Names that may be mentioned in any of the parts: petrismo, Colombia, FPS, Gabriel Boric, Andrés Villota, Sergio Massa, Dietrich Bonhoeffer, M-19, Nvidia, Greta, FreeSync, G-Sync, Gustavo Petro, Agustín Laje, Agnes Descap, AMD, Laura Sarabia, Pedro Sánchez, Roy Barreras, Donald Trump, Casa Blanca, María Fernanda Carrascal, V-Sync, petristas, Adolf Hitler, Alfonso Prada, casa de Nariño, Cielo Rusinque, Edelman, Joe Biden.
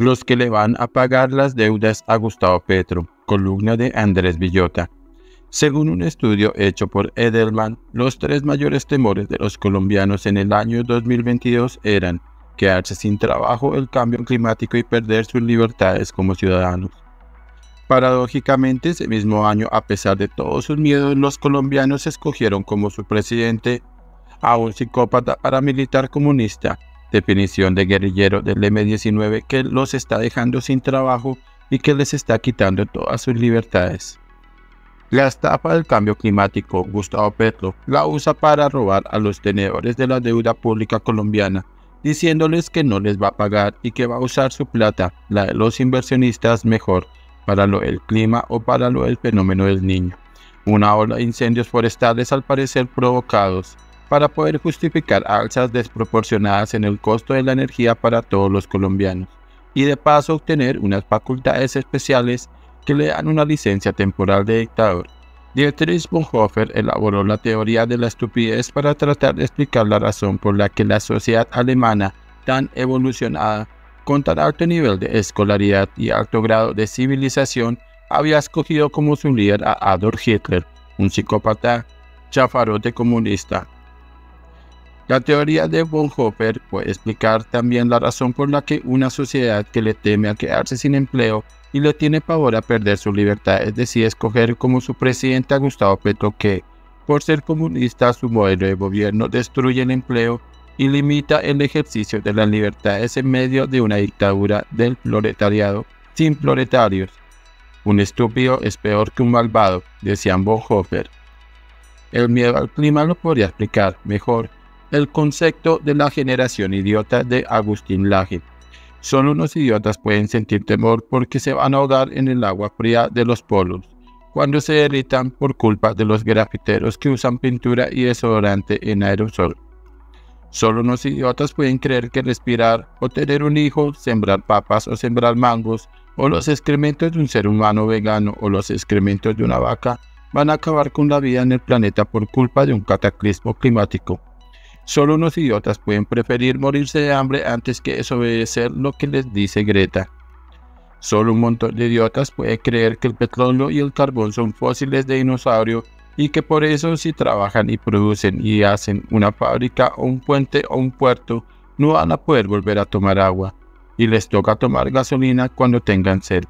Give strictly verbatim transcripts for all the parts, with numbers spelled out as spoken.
los que le van a pagar las deudas a Gustavo Petro, columna de Andrés Villota. Según un estudio hecho por Edelman, los tres mayores temores de los colombianos en el año dos mil veintidós eran quedarse sin trabajo, el cambio climático y perder sus libertades como ciudadanos. Paradójicamente, ese mismo año, a pesar de todos sus miedos, los colombianos escogieron como su presidente a un psicópata paramilitar comunista, definición de guerrillero del eme diecinueve, que los está dejando sin trabajo y que les está quitando todas sus libertades. La estafa del cambio climático, Gustavo Petro la usa para robar a los tenedores de la deuda pública colombiana, diciéndoles que no les va a pagar y que va a usar su plata, la de los inversionistas, mejor, para lo del clima o para lo del fenómeno del niño, una ola de incendios forestales al parecer provocados, para poder justificar alzas desproporcionadas en el costo de la energía para todos los colombianos, y de paso obtener unas facultades especiales que le dan una licencia temporal de dictador. Dietrich Bonhoeffer elaboró la teoría de la estupidez para tratar de explicar la razón por la que la sociedad alemana, tan evolucionada, con tan alto nivel de escolaridad y alto grado de civilización, había escogido como su líder a Adolf Hitler, un psicópata chafarote comunista. La teoría de Bonhoeffer puede explicar también la razón por la que una sociedad que le teme a quedarse sin empleo y le tiene pavor a perder su libertad, es decir, escoger como su presidente a Gustavo Petro, que, por ser comunista, su modelo de gobierno destruye el empleo y limita el ejercicio de las libertades en medio de una dictadura del proletariado sin proletarios. Un estúpido es peor que un malvado, decía Bonhoeffer. El miedo al clima lo podría explicar mejor el concepto de la generación idiota de Agustín Laje. Solo unos idiotas pueden sentir temor porque se van a ahogar en el agua fría de los polos, cuando se derritan por culpa de los grafiteros que usan pintura y desodorante en aerosol. Solo unos idiotas pueden creer que respirar o tener un hijo, sembrar papas o sembrar mangos, o los excrementos de un ser humano vegano o los excrementos de una vaca van a acabar con la vida en el planeta por culpa de un cataclismo climático. Solo unos idiotas pueden preferir morirse de hambre antes que desobedecer lo que les dice Greta. Solo un montón de idiotas puede creer que el petróleo y el carbón son fósiles de dinosaurio y que por eso si trabajan y producen y hacen una fábrica o un puente o un puerto, no van a poder volver a tomar agua, y les toca tomar gasolina cuando tengan sed.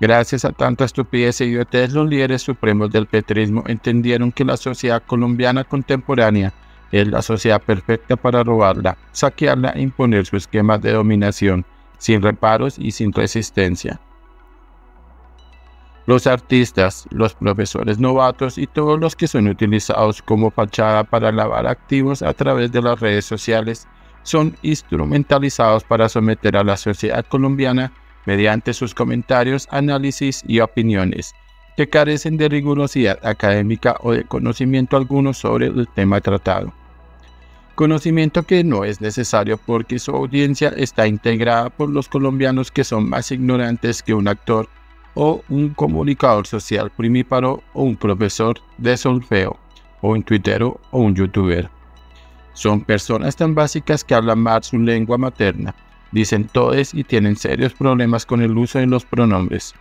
Gracias a tanta estupidez e idiotez, los líderes supremos del petrismo entendieron que la sociedad colombiana contemporánea es la sociedad perfecta para robarla, saquearla e imponer su esquema de dominación, sin reparos y sin resistencia. Los artistas, los profesores novatos y todos los que son utilizados como fachada para lavar activos a través de las redes sociales son instrumentalizados para someter a la sociedad colombiana mediante sus comentarios, análisis y opiniones, que carecen de rigurosidad académica o de conocimiento alguno sobre el tema tratado. Conocimiento que no es necesario porque su audiencia está integrada por los colombianos que son más ignorantes que un actor o un comunicador social primíparo o un profesor de solfeo o un tuitero o un youtuber. Son personas tan básicas que hablan mal su lengua materna, dicen todes y tienen serios problemas con el uso de los pronombres.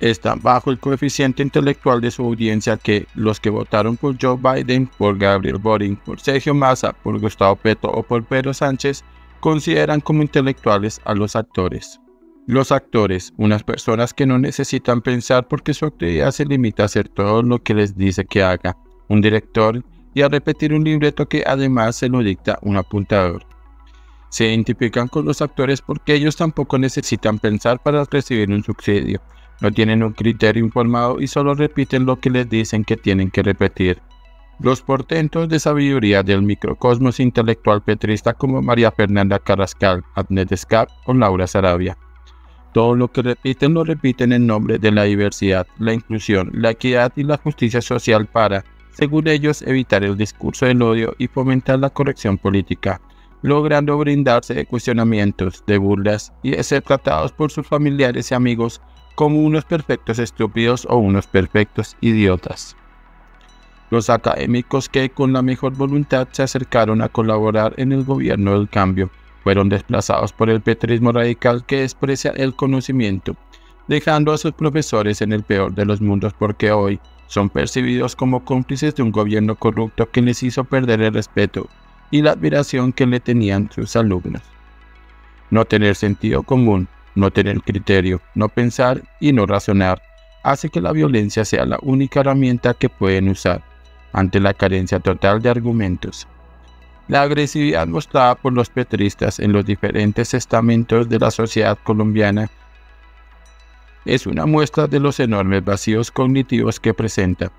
Es tan bajo el coeficiente intelectual de su audiencia que los que votaron por Joe Biden, por Gabriel Boric, por Sergio Massa, por Gustavo Petro o por Pedro Sánchez consideran como intelectuales a los actores. Los actores, unas personas que no necesitan pensar porque su actividad se limita a hacer todo lo que les dice que haga un director y a repetir un libreto que además se lo dicta un apuntador. Se identifican con los actores porque ellos tampoco necesitan pensar para recibir un subsidio, no tienen un criterio informado y solo repiten lo que les dicen que tienen que repetir. Los portentos de sabiduría del microcosmos intelectual petrista como María Fernanda Carrascal, Agnes Descap o Laura Sarabia. Todo lo que repiten lo repiten en nombre de la diversidad, la inclusión, la equidad y la justicia social para, según ellos, evitar el discurso del odio y fomentar la corrección política, logrando brindarse de cuestionamientos, de burlas y de ser tratados por sus familiares y amigos como unos perfectos estúpidos o unos perfectos idiotas. Los académicos que con la mejor voluntad se acercaron a colaborar en el gobierno del cambio fueron desplazados por el petrismo radical que desprecia el conocimiento, dejando a sus profesores en el peor de los mundos porque hoy son percibidos como cómplices de un gobierno corrupto que les hizo perder el respeto y la admiración que le tenían sus alumnos. No tener sentido común, no tener criterio, no pensar y no razonar, hace que la violencia sea la única herramienta que pueden usar, ante la carencia total de argumentos. La agresividad mostrada por los petristas en los diferentes estamentos de la sociedad colombiana es una muestra de los enormes vacíos cognitivos que presenta.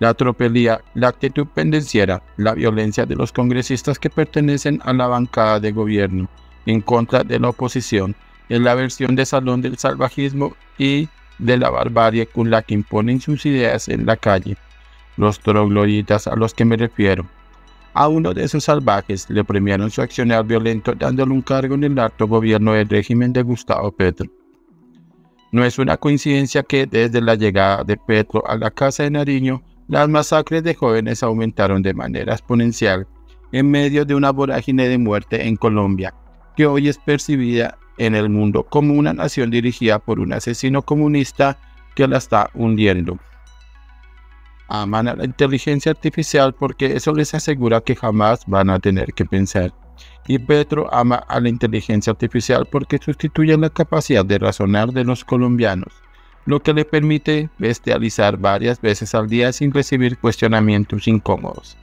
La tropelía, la actitud pendenciera, la violencia de los congresistas que pertenecen a la bancada de gobierno, en contra de la oposición, es la versión de salón del salvajismo y de la barbarie con la que imponen sus ideas en la calle. Los trogloditas a los que me refiero. A uno de esos salvajes le premiaron su accionar violento dándole un cargo en el alto gobierno del régimen de Gustavo Petro. No es una coincidencia que desde la llegada de Petro a la Casa de Nariño, las masacres de jóvenes aumentaron de manera exponencial en medio de una vorágine de muerte en Colombia, que hoy es percibida en el mundo como una nación dirigida por un asesino comunista que la está hundiendo. Aman a la inteligencia artificial porque eso les asegura que jamás van a tener que pensar. Y Petro ama a la inteligencia artificial porque sustituye la capacidad de razonar de los colombianos, lo que le permite bestializar varias veces al día sin recibir cuestionamientos incómodos.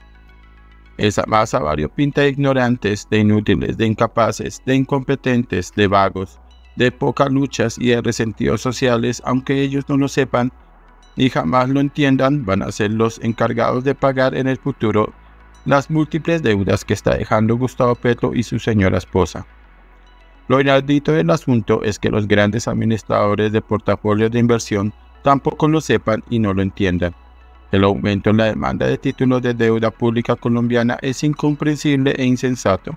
Esa masa variopinta de ignorantes, de inútiles, de incapaces, de incompetentes, de vagos, de pocas luchas y de resentidos sociales, aunque ellos no lo sepan y jamás lo entiendan, van a ser los encargados de pagar en el futuro las múltiples deudas que está dejando Gustavo Petro y su señora esposa. Lo inaudito del asunto es que los grandes administradores de portafolios de inversión tampoco lo sepan y no lo entiendan. El aumento en la demanda de títulos de deuda pública colombiana es incomprensible e insensato.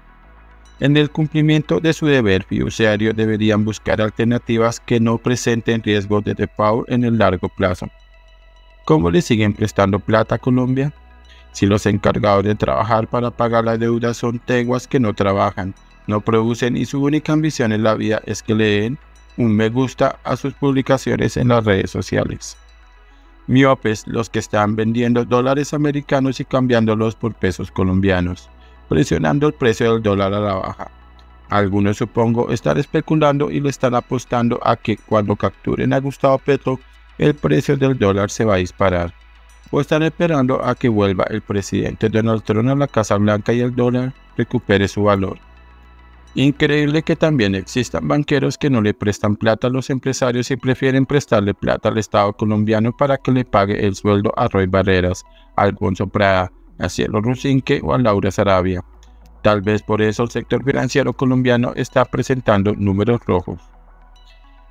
En el cumplimiento de su deber fiduciario deberían buscar alternativas que no presenten riesgos de default en el largo plazo. ¿Cómo le siguen prestando plata a Colombia? Si los encargados de trabajar para pagar la deuda son teguas que no trabajan, no producen y su única ambición en la vida es que le den un me gusta a sus publicaciones en las redes sociales. Miopes los que están vendiendo dólares americanos y cambiándolos por pesos colombianos, presionando el precio del dólar a la baja. Algunos supongo están especulando y le están apostando a que cuando capturen a Gustavo Petro el precio del dólar se va a disparar. O están esperando a que vuelva el presidente Donald Trump a la Casa Blanca y el dólar recupere su valor. Increíble que también existan banqueros que no le prestan plata a los empresarios y prefieren prestarle plata al Estado colombiano para que le pague el sueldo a Roy Barreras, a Alfonso Prada, a Cielo Rusinque o a Laura Sarabia. Tal vez por eso el sector financiero colombiano está presentando números rojos.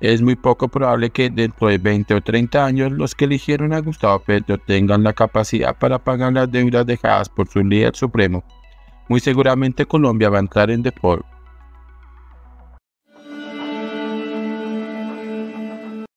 Es muy poco probable que dentro de veinte o treinta años los que eligieron a Gustavo Petro tengan la capacidad para pagar las deudas dejadas por su líder supremo. Muy seguramente Colombia va a entrar en default.